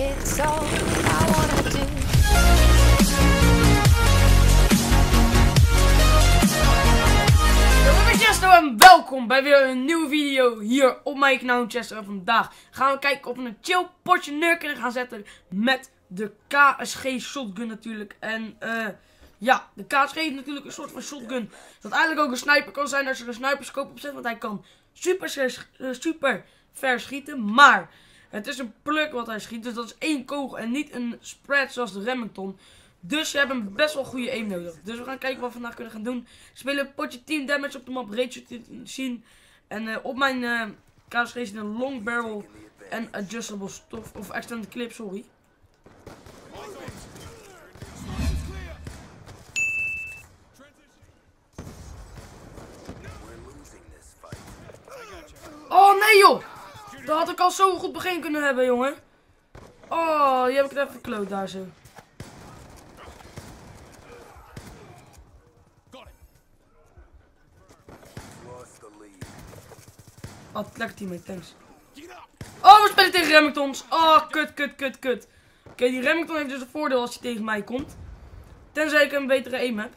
It's all I wanna do. Chester en welkom bij weer een nieuwe video hier op mijn kanaal Chester. En vandaag gaan we kijken of we een chill potje neer gaan zetten met de KSG shotgun natuurlijk. En ja, de KSG is natuurlijk een soort van shotgun dat eigenlijk ook een sniper kan zijn als je er een sniperscope op zet. Want hij kan super ver schieten, maar het is een pluk wat hij schiet. Dus dat is één kogel en niet een spread zoals de Remington. Dus je hebt een best wel goede aim nodig. Dus we gaan kijken wat we vandaag kunnen gaan doen. Spelen een potje 10 damage op de map Rage te zien. En op mijn KSG is een long barrel en adjustable stof. Of extended clip, sorry. Oh nee joh! Dat had ik al zo goed begin kunnen hebben, jongen. Oh, die heb ik even verkloot daar zo. Oh, lekker teammate, thanks. Oh, we spelen tegen Remingtons. Oh, kut. Oké, die Remington heeft dus een voordeel als hij tegen mij komt. Tenzij ik een betere aim heb.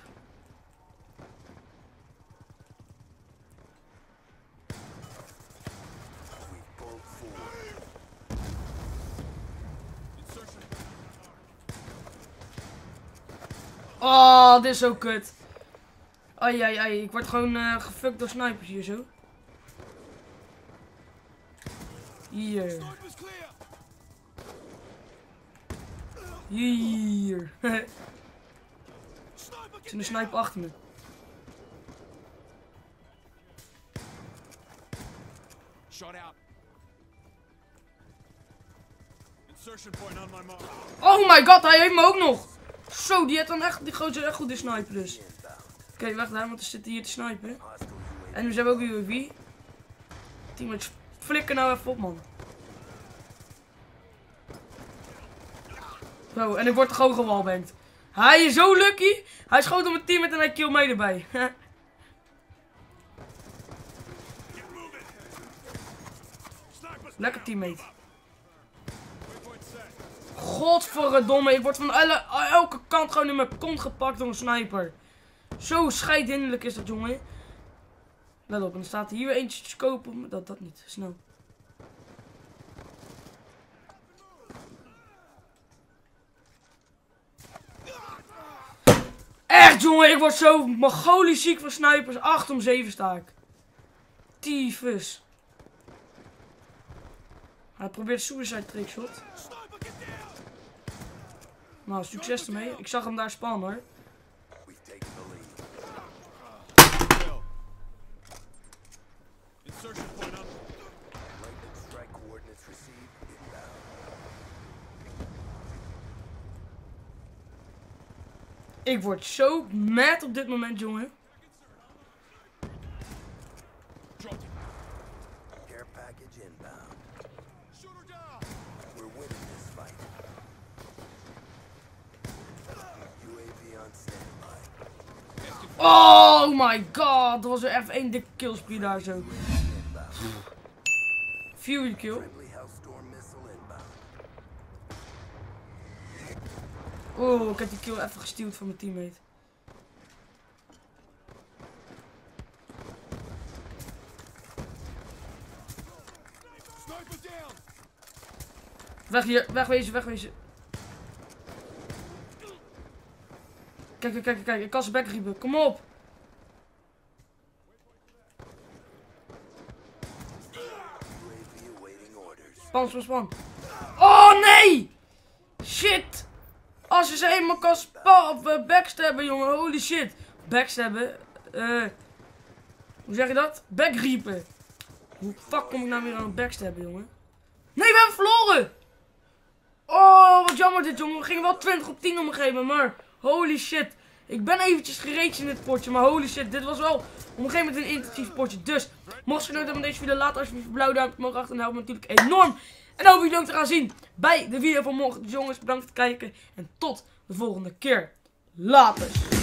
Oh, dit is zo kut. Ai, ai, ai. Ik word gewoon gefuckt door snipers hier zo. Hier. Er is een sniper achter me. Oh my god, hij heeft me ook nog. Zo, die heeft dan echt, die gozer echt goed de sniper dus. Oké, weg daar, want er zitten hier te snipen. En we zijn ook weer UAV. Teammates. Flikker nou even op, man. Zo, en ik word gewoon gewalbangd. Hij is zo lucky. Hij schoot op mijn teammate en hij kill mij erbij. Lekker teammate. Godverdomme, ik word van elke kant gewoon in mijn kont gepakt door een sniper. Zo scheidhinderlijk is dat, jongen. Let op, en er staat hier weer eentje te scopen. Dat niet, snel. Echt jongen, ik word zo magolisch ziek van snipers. 8 om 7 sta ik. Tyfus. Hij probeert suicide trickshot. Nou, succes ermee. Ik zag hem daar spannen hoor. Ik word zo mad op dit moment, jongen. Oh my god, dat was er even één dikke killspree daar zo. Fury kill. Oh, ik heb die kill even gesteeld van mijn teammate. Weg hier, wegwezen. Kijk, ik kan zijn bek riepen. Kom op. Span. Oh nee! Shit! Als je ze eenmaal kan backstabben, jongen. Holy shit. Backstabben. Hoe zeg je dat? Backriepen. Hoe fuck kom ik nou weer aan het backstabben, jongen? Nee, we hebben verloren! Oh, wat jammer dit, jongen. We gingen wel 20 op 10 omgeven, maar... Holy shit. Ik ben eventjes gereed in dit potje, maar holy shit. Dit was wel op een gegeven moment een intensief potje. Dus, mocht je genoten hebben van deze video, laat alsjeblieft blauw duimpje omhoog achter. En helpt me natuurlijk enorm. En dan hoop ik jullie ook te gaan zien bij de video van morgen. Dus jongens, bedankt voor het kijken. En tot de volgende keer. Later.